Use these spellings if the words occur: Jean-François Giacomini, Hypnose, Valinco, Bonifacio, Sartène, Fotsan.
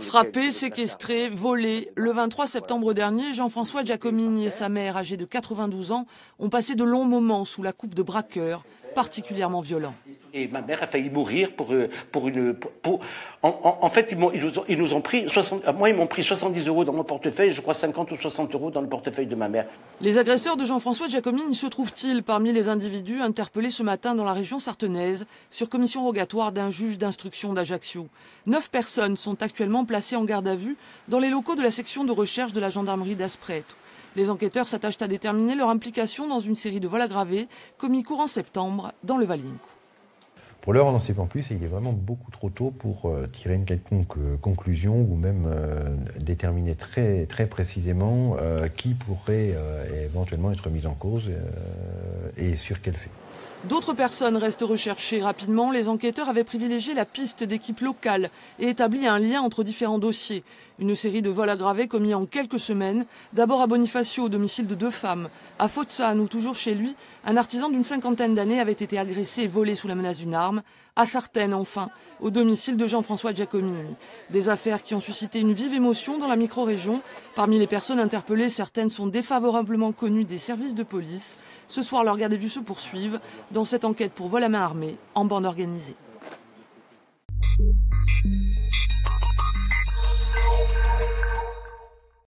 Frappé, séquestré, volé. Le 23 septembre dernier, Jean-François Giacomini et sa mère, âgée de 92 ans, ont passé de longs moments sous la coupe de braqueurs, particulièrement violents. Et ma mère a failli mourir En fait, ils nous ont pris... Moi, ils m'ont pris 70 euros dans mon portefeuille, je crois 50 ou 60 euros dans le portefeuille de ma mère. Les agresseurs de Jean-François Giacomini se trouvent-ils parmi les individus interpellés ce matin dans la région sartenaise sur commission rogatoire d'un juge d'instruction d'Ajaccio? 9 personnes sont actuellement placées en garde à vue dans les locaux de la section de recherche de la gendarmerie d'Asprette. Les enquêteurs s'attachent à déterminer leur implication dans une série de vols aggravés commis courant septembre dans le Valinco. Pour l'heure, on n'en sait pas plus et il est vraiment beaucoup trop tôt pour tirer une quelconque conclusion ou même déterminer très, très précisément qui pourrait éventuellement être mis en cause et sur quel fait. D'autres personnes restent recherchées rapidement. Les enquêteurs avaient privilégié la piste d'équipes locales et établi un lien entre différents dossiers. Une série de vols aggravés commis en quelques semaines, d'abord à Bonifacio, au domicile de 2 femmes. À Fotsan, où toujours chez lui, un artisan d'une 50aine d'années avait été agressé et volé sous la menace d'une arme. À Sartène, enfin, au domicile de Jean-François Giacomini. Des affaires qui ont suscité une vive émotion dans la micro-région. Parmi les personnes interpellées, certaines sont défavorablement connues des services de police. Ce soir, leurs gardes à vue se poursuivent dans cette enquête pour vol à main armée en bande organisée.